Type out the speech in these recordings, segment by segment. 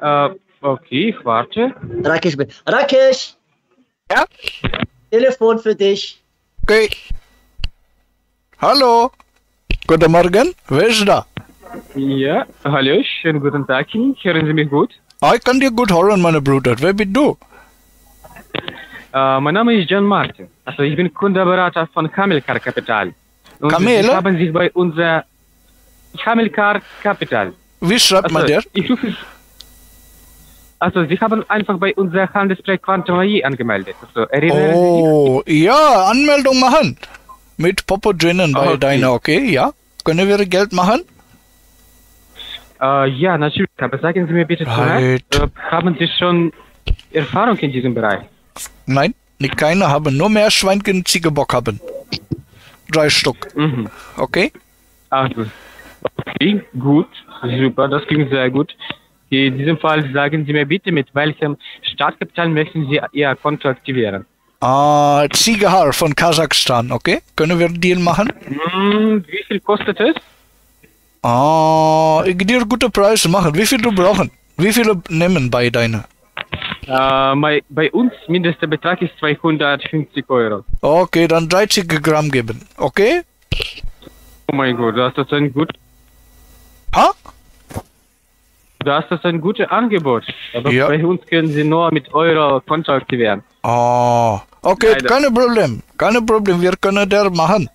Okay, ich warte. Rakesh! Ja? Telefon für dich. Okay. Hallo. Guten Morgen. Wer ist da? Ja, hallo, schönen guten Tag. Hören Sie mich gut? Ich kann dir gut hören, meine Bruder. Wer bist du? Mein Name ist John Martin. Also ich bin Kundenberater von Hamilcar Capital. Und Kamel? Haben sich bei unser Hamilcar Capital. Wie schreibt man der? Ich rufe, also Sie haben einfach bei unser Handelsprojekt Quantum AI angemeldet. Also, oh, Sie sich? Ja, Anmeldung machen. Mit Popo drinnen bei deiner, okay, ja. Können wir Geld machen? Ja, natürlich. Aber sagen Sie mir bitte zuerst, haben Sie schon Erfahrung in diesem Bereich? Nein, nicht keine haben. Nur mehr Schweinchen und Ziegenbock haben. 3 Stück. Mhm. Okay? Also, okay, gut. Super, das ging sehr gut. In diesem Fall sagen Sie mir bitte, mit welchem Startkapital möchten Sie Ihr Konto aktivieren? Ah, Ziegehaar von Kasachstan, okay? Können wir einen Deal machen? Hm, wie viel kostet es? Ah, ich dir gute Preise machen. Wie viel du brauchen? Wie viele nehmen bei deiner? Bei uns mindester Betrag ist 250 Euro. Okay, dann 30 Gramm geben, okay? Oh mein Gott, das ist ein gut. Ha? Das ist ein gutes Angebot. Aber ja, bei uns können Sie nur mit Euro Konto aktivieren. Ah, okay, leider. Kein Problem. Kein Problem, wir können das machen.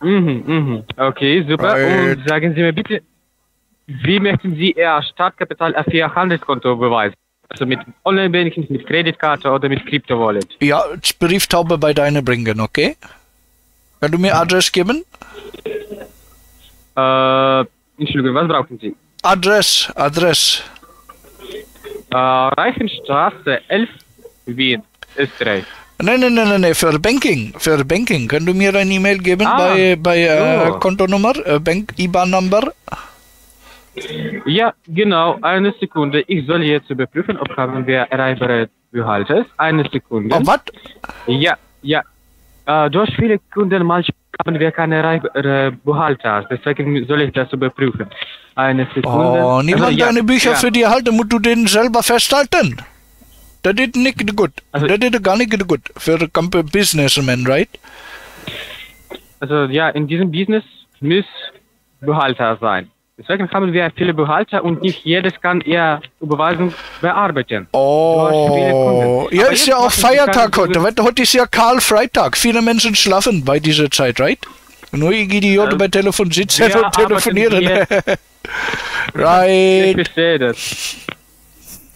Mhm, mhm. Okay, super. Right. Und sagen Sie mir bitte, wie möchten Sie Ihr Startkapital auf Ihr Handelskonto beweisen? Also mit Online-Banking, mit Kreditkarte oder mit Crypto-Wallet? Ja, Brieftaube bei deiner bringen, okay? Kannst du mir Adresse geben? Entschuldigung, was brauchen Sie? Adresse. Reichenstraße 11, Wien, Österreich. Nein, für Banking. Für Banking. Können du mir eine E-Mail geben bei Kontonummer, IBAN-Nummer? Ja, genau. Eine Sekunde. Ich soll jetzt überprüfen, ob haben wir erreichbare Buchhalter. Eine Sekunde. Oh, was? Ja, ja. Durch viele Kunden manchmal haben wir keine Buchhalter. Deswegen soll ich das überprüfen. Eine Sekunde. Oh, niemand also, ja, deine Bücher für die halten, musst du den selber festhalten. Das ist nicht gut. Also, das ist gar nicht gut für Businessmen, right? Also ja, in diesem Business muss Buchhalter sein. Deswegen haben wir viele Buchhalter und nicht jedes kann ihre Überweisung bearbeiten. Oh, ja, ist ja auch Feiertag heute. Heute ist ja Karl-Freitag. Viele Menschen schlafen bei dieser Zeit, right? Nur Idioten bei Telefon sitzen und telefonieren. Right. Ich verstehe das.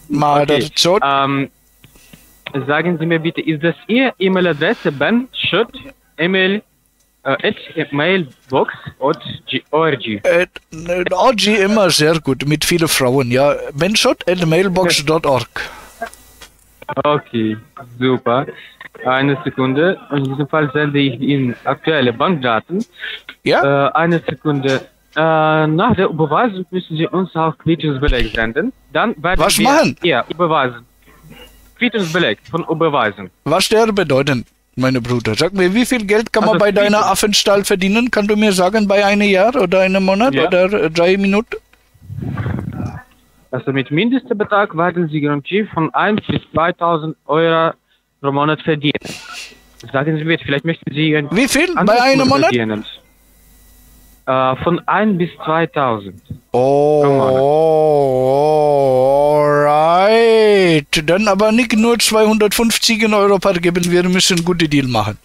Mal okay. Das so. Sagen Sie mir bitte, ist das Ihr E-Mail-Adresse benshot@mailbox.org? .org immer sehr gut, mit vielen Frauen, ja. benshot@mailbox.org. Okay, super. Eine Sekunde. In diesem Fall sende ich Ihnen aktuelle Bankdaten. Ja? Eine Sekunde. Nach der Überweisung müssen Sie uns auch Quittungsbeleg senden. Dann werden was wir machen? Ja, überweisen. Quittungsbeleg von Überweisen. Was der bedeuten, meine Bruder? Sag mir, wie viel Geld kann man bei deiner Affenstall verdienen? Kannst du mir sagen, bei einem Jahr oder einem Monat oder 3 Minuten? Also mit Mindestbetrag werden Sie garantiert von 1.000 bis 2.000 Euro pro Monat verdienen. Sagen Sie mir, vielleicht möchten Sie... Wie viel bei einem Monat? Verdienen. Von 1 bis 2000. Oh, alright. Dann aber nicht nur 250 Euro per geben, wir müssen einen guten Deal machen.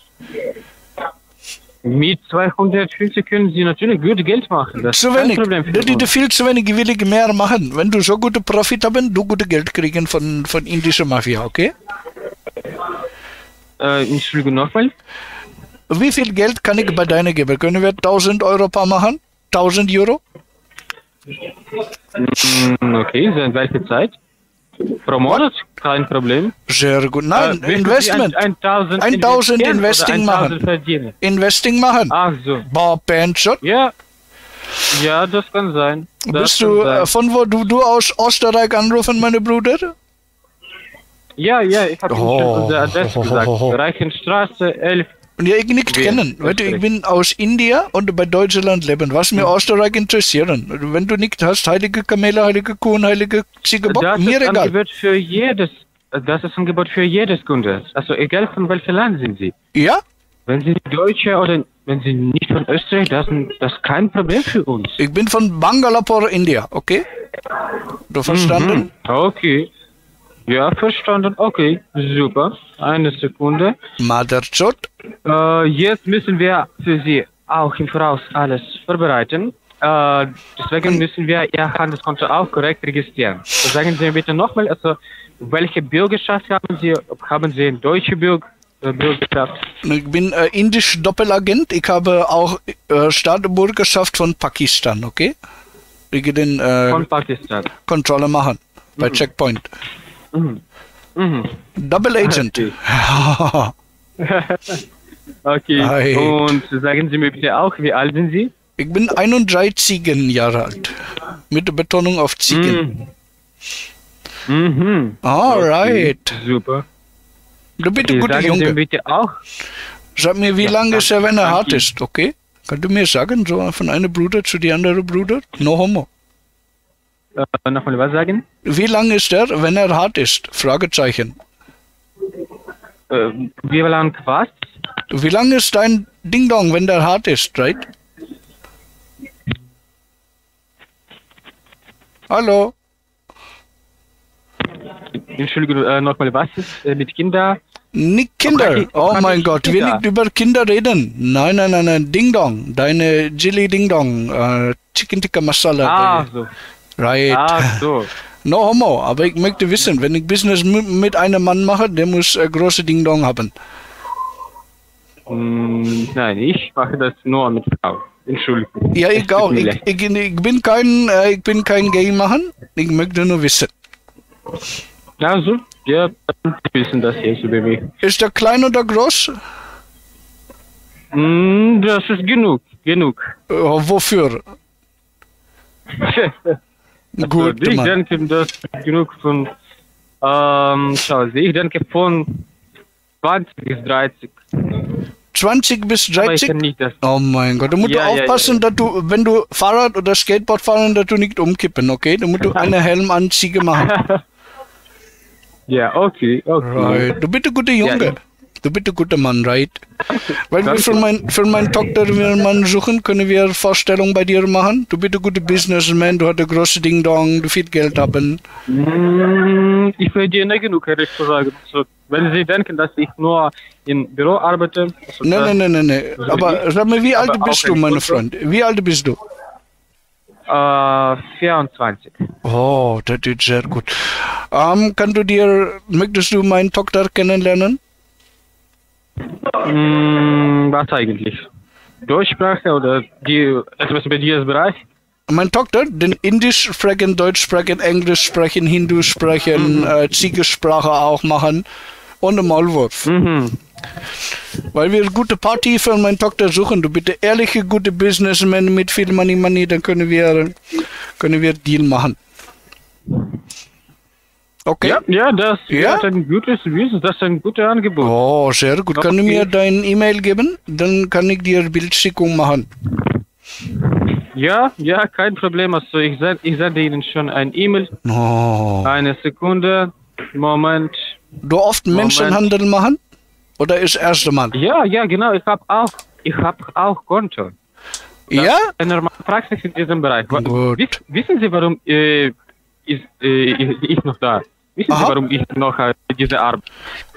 Mit 250 können Sie natürlich gut Geld machen. Das zu wenig. Das ist viel zu wenig, will ich mehr machen. Wenn du so gute Profit haben, du gute Geld kriegen von indischer Mafia, okay? Entschuldigung, nochmal. Wie viel Geld kann ich bei deiner geben? Können wir 1000 Euro paar machen? 1000 Euro? Okay, seit welcher Zeit? Pro Monat? Kein Problem. Sehr gut. Nein, Investment. 1000 Investing machen. Investing machen. Ach so. Baupension? Ja. Ja, das kann sein. Das bist du, sein. Von wo du aus Österreich anrufen, meine Bruder? Ja, ich habe schon unsere Adresse gesagt. Reichenstraße 11. Und ja, ich nicht kennen. Weißt du, ich bin aus India und bei Deutschland leben. Was mir Österreich interessieren. Wenn du nicht hast, heilige Kamele, heilige Kuhn, heilige Ziegenbock, mir egal. Das ist ein Angebot für jedes Kunde. Also egal von welchem Land sind sie. Ja? Wenn Sie Deutsche oder wenn Sie nicht von Österreich, das ist kein Problem für uns. Ich bin von Bangalore, India, okay? Du verstanden? Okay. Ja, verstanden. Okay, super. Eine Sekunde. Mothershot. Jetzt müssen wir für Sie auch im Voraus alles vorbereiten. Deswegen müssen wir Ihr Handelskonto auch korrekt registrieren. Sagen Sie mir bitte nochmal, also welche Bürgerschaft haben Sie? Haben Sie eine deutsche Bürgerschaft? Ich bin indisch Doppelagent. Ich habe auch Staatsbürgerschaft von Pakistan, okay? Ich gehe den von Pakistan. Kontrolle machen bei Checkpoint. Double Agent. Okay. Hi. Und sagen Sie mir bitte auch, wie alt sind Sie? Ich bin 31 Jahre alt. Mit Betonung auf Ziegen. Alright. Okay. Super. Du bitte, guter Junge. Bitte auch. Sag mir, wie lange Savannah hart ist, okay? Kannst du mir sagen, so von einem Bruder zu die andere Bruder? No homo. Nochmal was sagen? Wie lange ist er, wenn er hart ist? Fragezeichen. Wie lange was? Wie lange ist dein Ding-Dong, wenn der hart ist, right? Hallo? Entschuldigung, nochmal, was ist mit Kindern? Nicht Kinder, oh mein Gott, wir nicht über Kinder reden. Nein, nein, nein, nein, Ding Dong, deine Jilly Ding Dong, Chicken Tikka Masala. Ah, so. Right. Ah, so. No homo, aber ich möchte wissen, wenn ich Business mit einem Mann mache, der muss große Ding Dong haben. Nein, ich mache das nur mit Frau. Entschuldigung. Ja, ich auch, ich bin kein Gay machen, ich möchte nur wissen. Also, ja, wir wissen das jetzt über mich. Ist der klein oder groß? Das ist genug, genug. Wofür? Gut, also, ich denke, das ist genug von, ich denke von 20 bis 30. 20 bis 30? Oh mein Gott, du musst aufpassen, dass du, wenn du Fahrrad oder Skateboard fahren, dass du nicht umkippen, okay? Du musst einen Helm anziehen machen. Ja, okay, okay. Right. Du bitte guter Junge, du bitte guter Mann, right? Weil wir für meinen Tochter einen Mann suchen, können wir Vorstellung bei dir machen? Du bitte guter Businessman, du hast ein großes Ding-Dong, du viel Geld haben. Ich verdiene genug, ehrlich zu sagen. So, wenn Sie denken, dass ich nur im Büro arbeite... Also nein, nein, nein, nein, nein. Aber sag mal, wie alt bist du, mein Freund? Wie alt bist du? 24. Oh, das ist sehr gut. Möchtest du meine Tochter kennenlernen? Was eigentlich? Deutschsprache oder etwas mit diesem Bereich? Meine Tochter, den Indisch sprechen, Deutsch sprechen, Englisch sprechen, Hindu sprechen, Ziegensprache auch machen. Ohne Maulwurf. Weil wir gute Party für meine Tochter suchen. Du bitte ehrliche, gute Businessmen mit viel Money, Money, dann können wir Deal machen. Okay? Ja, ja, das ist ein gutes Business, das ist ein gutes Angebot. Oh, sehr gut. Kannst du mir dein E-Mail geben? Dann kann ich dir Bildschickung machen. Ja, ja, kein Problem. Also ich sende Ihnen schon ein E-Mail. Oh. Eine Sekunde. Moment. Du oft Menschenhandel machen? Oder ist das erste Mal? Ja, ja, genau. Ich habe auch Konto. Das ist eine normale Praxis in diesem Bereich. Gut. Wissen Sie, warum ich noch da? Wissen Sie, warum ich noch diese Arbeit?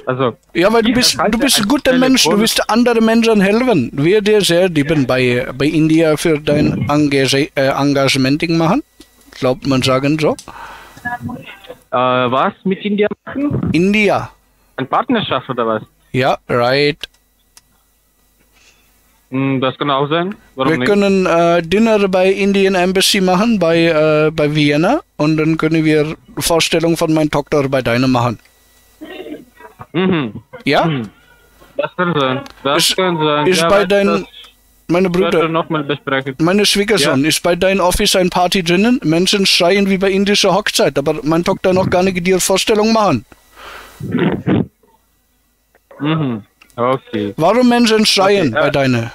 Also, ja, weil du bist ein guter Mensch. Du willst anderen Menschen helfen. Wir dir sehr lieben bei India für dein Engagement machen. Glaubt man sagen so? Was mit India machen? India. Eine Partnerschaft oder was? Ja, right. Das kann auch sein. Warum wir nicht? Können Dinner bei Indian Embassy machen, bei Vienna. Und dann können wir Vorstellung von meiner Tochter bei deiner machen. Ja? Das kann sein. Meine Brüder, meine Schwiegersohn, ist bei deinem Office ein Party drinnen? Menschen schreien wie bei indischer Hochzeit, aber meine Tochter noch gar nicht dir Vorstellung machen. Okay. Warum Menschen schreien bei deiner?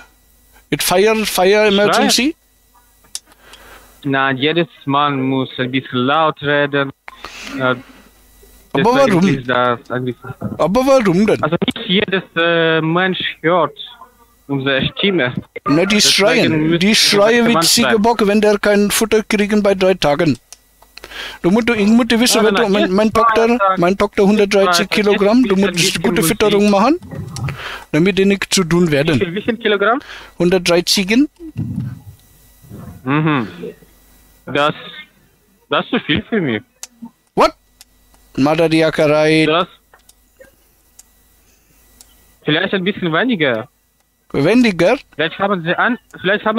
It fire emergency? Nein, jedes Mal muss ein bisschen laut reden. Aber warum? Aber warum denn? Also nicht jedes Mensch hört unsere Stimme. Ne, die schreien. Die schreien wie Ziegebocke, wenn der kein Futter kriegen bei 3 Tagen. Du musst wissen, wenn du, mein Doktor 130 Kilogramm, du musst gute Fütterung machen, damit die nicht zu dünn werden. Wie viel Kilogramm? 130. Mhm. Das ist zu viel für mich. What? Madadiakerei. Das? Vielleicht ein bisschen weniger. Weniger? Vielleicht haben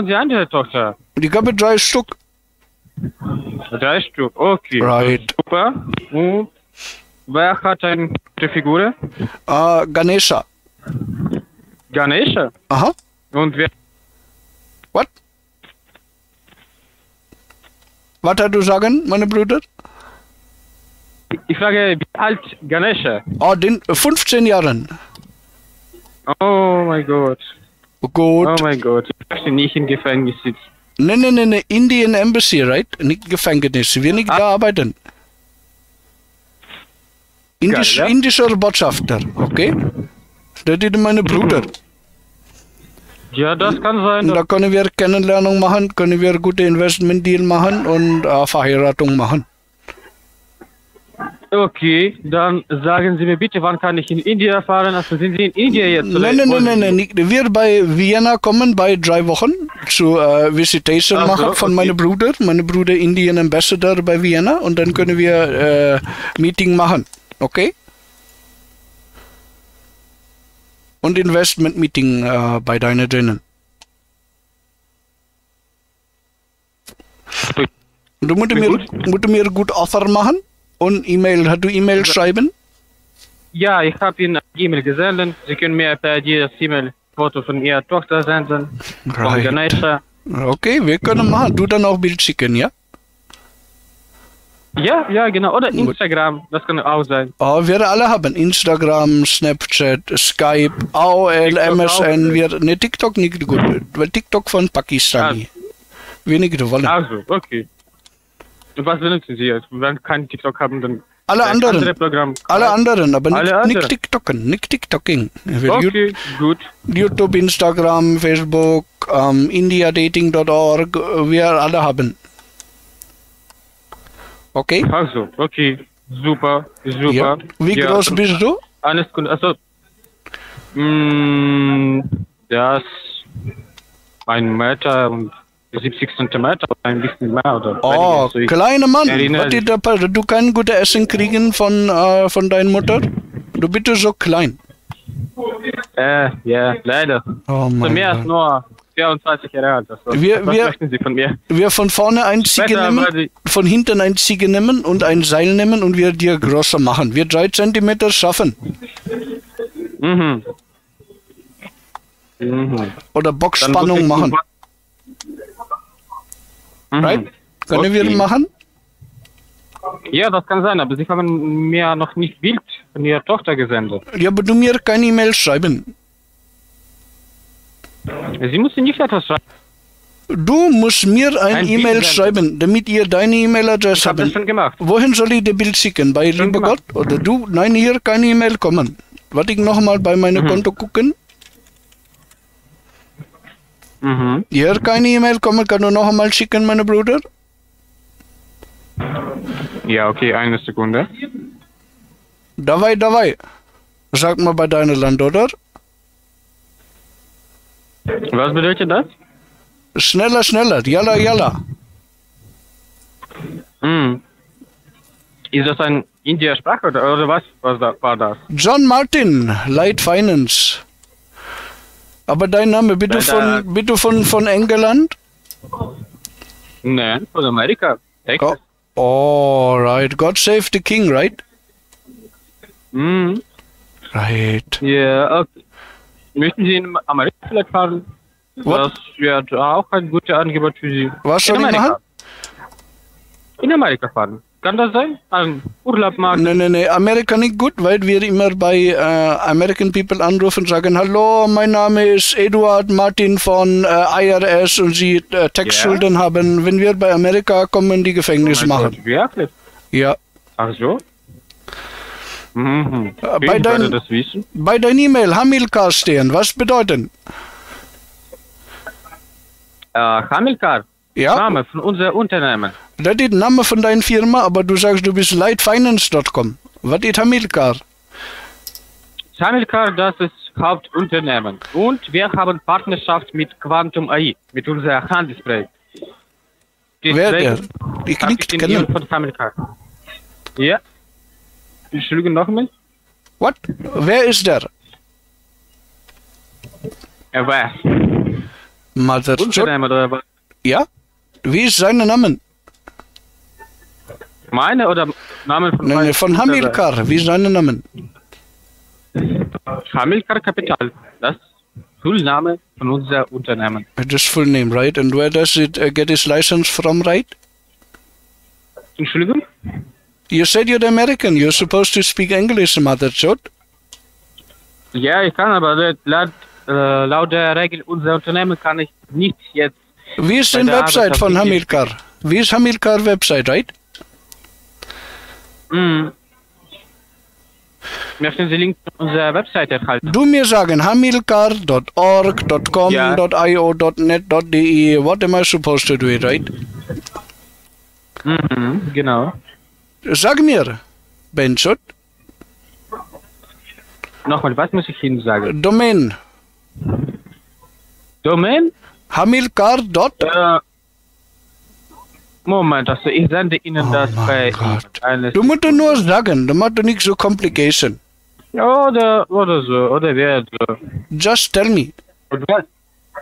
sie andere Tochter. Ich habe 3 Stück. 3 Stück, okay. Right. Super. Und wer hat eine gute Figur? Ganesha. Ganesha? Aha. Und wer? What? Was hast du sagen, meine Brüder? Ich frage, wie alt Ganesha? Oh, den 15 Jahren. Oh mein Gott. Gut. Oh mein Gott. Ich möchte nicht im Gefängnis sitzen. Nein, Indian Embassy, right? Nicht Gefängnis, wir nicht da arbeiten. Indischer Botschafter, okay? Das ist meine Bruder. Ja, das kann sein. Da können wir Kennenlernung machen, können wir gute Investment-Deal machen und Verheiratung machen. Okay, dann sagen Sie mir bitte, wann kann ich in Indien fahren? Also sind Sie in Indien jetzt? Nein. Wir bei Vienna kommen bei 3 Wochen zur Visitation machen von meinem Bruder. Mein Bruder Indian Ambassador bei Vienna und dann können wir Meeting machen, okay? Und Investment Meeting bei deiner drinnen. Du musst mir gut Offer machen. Und E-Mail, hast du E-Mail schreiben? Ja, ich habe Ihnen eine E-Mail gesendet. Sie können mir per E-Mail Foto von Ihrer Tochter senden. Right. Okay, wir können machen. Du dann auch Bild schicken, ja? Ja, genau. Oder Instagram, das kann auch sein. Oh, wir alle haben Instagram, Snapchat, Skype, AOL, MSN. Ne, TikTok nicht gut. Weil TikTok von Pakistani. Weniger wollen. Also, okay. Was benutzen Sie jetzt? Wenn Sie keinen TikTok haben, dann alle anderen, aber nicht TikToken, nicht TikToking. Okay, gut. YouTube, Instagram, Facebook, indiadating.org, wir alle haben. Okay? Also, okay, super. Ja. Wie groß bist du? Alles gut, also, das 1 Meter und 70 Zentimeter, ein bisschen mehr oder oh, so kleiner Mann, du kannst gutes Essen kriegen von deiner Mutter? Du bist so klein. Ja, leider. Oh mein Gott. Ist nur 24 Jahre alt. Also, was möchten Sie von mir? Wir von vorne ein Ziege nehmen, von hinten ein Ziege nehmen und ein Seil nehmen und wir dir größer machen. Wir 3 Zentimeter schaffen. Mhm. Oder Boxspannung machen. Right? Können wir machen? Ja, das kann sein, aber Sie haben mir noch nicht Bild von Ihrer Tochter gesendet. Ja, aber du mir keine E-Mail schreiben. Sie müssen nicht etwas schreiben. Du musst mir ein E-Mail schreiben, damit ihr deine E-Mail-Adresse habt. Ich hab das schon gemacht. Wohin soll ich das Bild schicken? Bei lieber Gott? Oder du? Nein, hier keine E-Mail kommen. Warte ich nochmal bei meinem Konto gucken. Hier keine E-Mail kommen, kann du noch einmal schicken, meine Bruder? Ja, okay, eine Sekunde. Dabei. Sag mal bei deinem Land, oder? Was bedeutet das? Schneller, yalla. Ist das ein India-Sprache oder was war das? John Martin, Light Finance. Aber dein Name, bitte von England? Nein, von Amerika. Texas. Oh, right. God save the king, right? Right. Ja, okay. Möchten Sie in Amerika vielleicht fahren? What? Das wäre auch ein gutes Angebot für Sie. Was soll ich machen? In Amerika fahren. Kann das sein? Ein Urlaub machen? Nein, nein, nein. Amerika nicht gut, weil wir immer bei American People anrufen und sagen, hallo, mein Name ist Eduard Martin von IRS und Sie Tax-Schulden haben. Wenn wir bei Amerika kommen, die Gefängnis machen. Gott, wirklich? Ja. Ach so? Mhm. Bei deinem E-Mail Hamilcar stehen. Was bedeuten? Hamilcar? Ja. Name von unser Unternehmen. Das ist der Name von deiner Firma, aber du sagst, du bist lightfinance.com. Was ist Hamilcar? Hamilcar, das ist Hauptunternehmen. Und wir haben Partnerschaft mit Quantum AI, mit unserem Handelsprojekt. Wer der? Ich kann nicht kennen. Von Hamilcar. Ja. Entschuldigung, nochmal. What? Wer ist der? Er war. Mother. Unternehmen oder was? Ja? Wie ist sein Name? Meine oder Name von Nein, von Hamilcar. Wie ist sein Name? Hamilcar Capital. Das ist Fullname von unserem Unternehmen. Das ist full name, right? And where does it get its license from, right? Entschuldigung? You said you're American. You're supposed to speak English, Mother Chot. Ja, ich kann, aber laut der Regel unser Unternehmen kann ich nicht jetzt. Wie ist die Website von Hamilcar? Wie ist Hamilcar Website, right? Mhm. Möchten Sie Link zu unserer Website erhalten? Du mir sagen, hamilcar.org.com, .io.net.de, what am I supposed to do, right? Mhm, genau. Sag mir, Benchot. Nochmal, was muss ich Ihnen sagen? Domain. Domain? Hamilcar. Moment, also ich sende Ihnen das bei. Du musst nur sagen, du machst nicht so Complication. Oder so, oder wer so. Just tell me.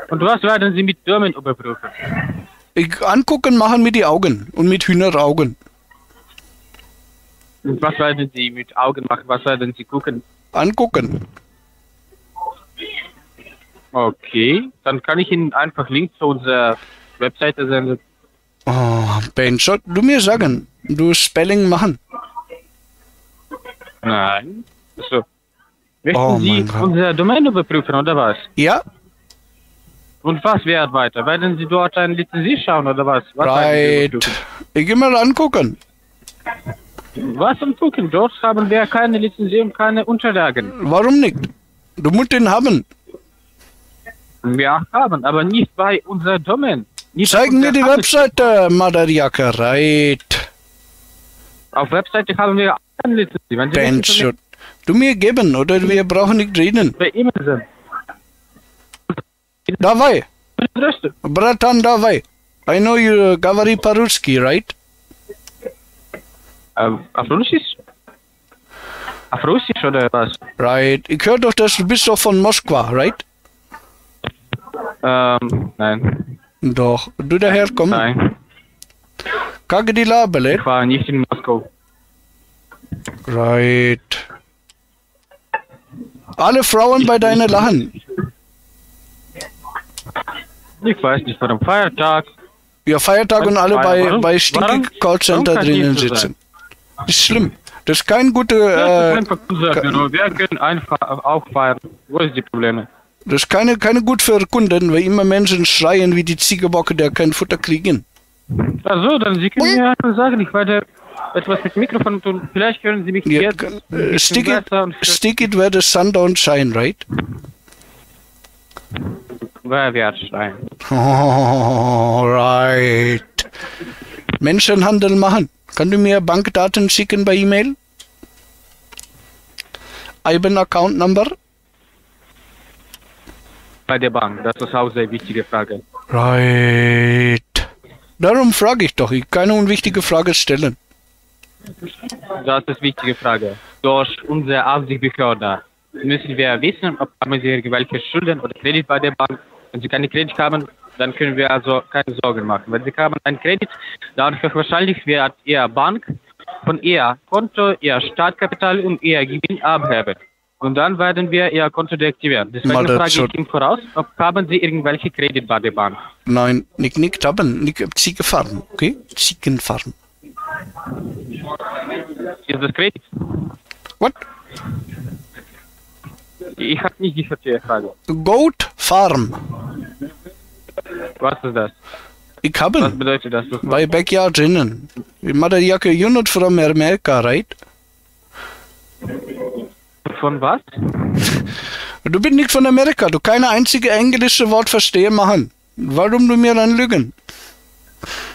Und was werden Sie mit Domain überprüfen? Ich angucken machen mit die Augen und mit Hühneraugen. Und was werden Sie mit Augen machen? Was werden Sie gucken? Angucken. Okay, dann kann ich Ihnen einfach Link zu unserer Webseite senden. Oh, Ben, sollst du mir sagen, du Spelling machen? Nein. So. Möchten Sie unsere Domain überprüfen, oder was? Ja. Und was wäre weiter? Werden Sie dort eine Lizenz schauen, oder was? Right. Ich gehe mal angucken. Was angucken? Dort haben wir keine Lizenz und keine Unterlagen. Warum nicht? Du musst den haben. Wir haben, aber nicht bei unserer Domain. Zeigen mir die Webseite, Madariaka, right? Auf Webseite haben wir eine Lizenz. Du mir geben, oder wir brauchen nicht reden. Bei ihm sind. Davai. Bratan, davai. I know you, Gavari Paruski, right? Auf Russisch? Auf Russisch oder was? Right. Ich höre doch, dass du bist doch von Moskau, right? Nein. Doch, du daher kommst? Nein. Kage die Label, ich war nicht in Moskau. Right. Alle Frauen bei deiner lachen. Ich weiß nicht, warum Feiertag. Ja, Feiertag und alle bei stinkig Callcenter drinnen sitzen. Ist schlimm. Das ist kein guter. Wir können einfach auch feiern. Wo ist die Probleme? Das ist keine gut für Kunden, weil immer Menschen schreien wie die Ziegebocke, der kein Futter kriegen. Also, dann Sie können mir einfach sagen, ich werde etwas mit Mikrofon tun. Vielleicht hören Sie mich jetzt. Stick it where the sun don't shine, right? Where we are shine. Oh, right. Menschenhandel machen. Kannst du mir Bankdaten schicken bei E-Mail? IBAN-Account-Number? Bei der Bank, das ist auch sehr wichtige Frage. Right. Darum frage ich doch, ich kann keine unwichtige Frage stellen. Das ist wichtige Frage. Durch unsere Aufsichtsbehörde müssen wir wissen, ob haben Sie irgendwelche Schulden oder Kredit bei der Bank. Wenn Sie keine Kredit haben, dann können wir also keine Sorgen machen. Wenn Sie haben einen Kredit, dann höchstwahrscheinlich wird Ihre Bank von Ihr Konto, Ihr Startkapital und Ihr Gewinn abheben. Und dann werden wir Ihr Konto deaktivieren. Deswegen frage ich Ihnen voraus, ob haben Sie irgendwelche Kredit bei der Bank? Nein, nicht haben, nicht Ziegenfarm, okay? Ziegenfarm. Is this great? What? Ich hab nicht die Frage. Goat Farm. Was ist das? Ich habe. Was bedeutet das? My backyard innen. You make a unit from America, right? Von was? Du bist nicht von Amerika. Du keine einzige englische Wort verstehe machen. Warum du mir dann lügen?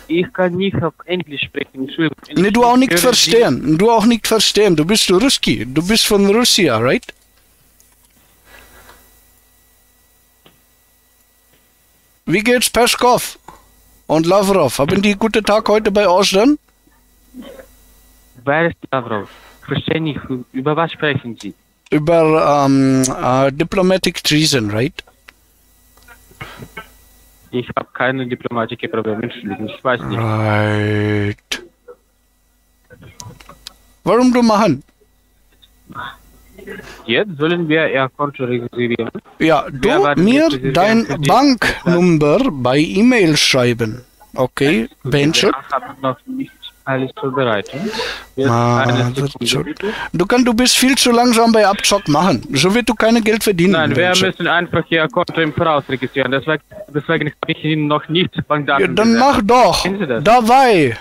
Ich kann nicht auf Englisch sprechen. Nee, du auch nicht verstehen. Du auch nicht verstehen. Du bist Ruski. Du bist von Russia, right? Wie geht's Peskov und Lavrov? Haben die guten Tag heute bei euch dann? Wer ist Lavrov? Verstehe nicht. Über was sprechen Sie? Über Diplomatic Treason, right? Ich habe keine diplomatische Probleme, ich weiß nicht. Right. Warum du machen? Jetzt sollen wir eher kontrollieren. Ja, du mir dein Banknummer bei E-Mail schreiben. Okay, Benchuk. Ich habe noch nicht alles vorbereitet. Du bist viel zu langsam bei Abzock machen. So wird du keine Geld verdienen. Nein, wir müssen einfach hier Konto im Voraus registrieren. Deswegen habe ich Ihnen noch nicht Bankdaten. Ja, dann mach doch. Dabei.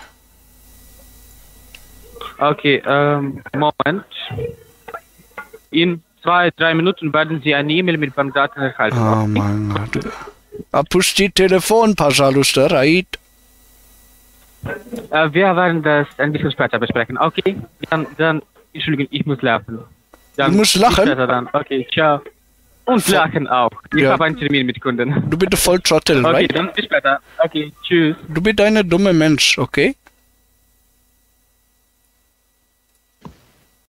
Okay, Moment. In 2-3 Minuten werden Sie eine E-Mail mit Bankdaten erhalten. Oh mein Gott. Apusti Telefon, Paschaluster, right? Wir werden das ein bisschen später besprechen. Okay, dann Entschuldigung, ich muss laufen. Du musst lachen? Dann. Okay, ciao. Und lachen auch. Ich habe einen Termin mit Kunden. Du bist voll Trottel, right? Okay, dann bis später. Okay, tschüss. Du bist ein dummer Mensch, okay?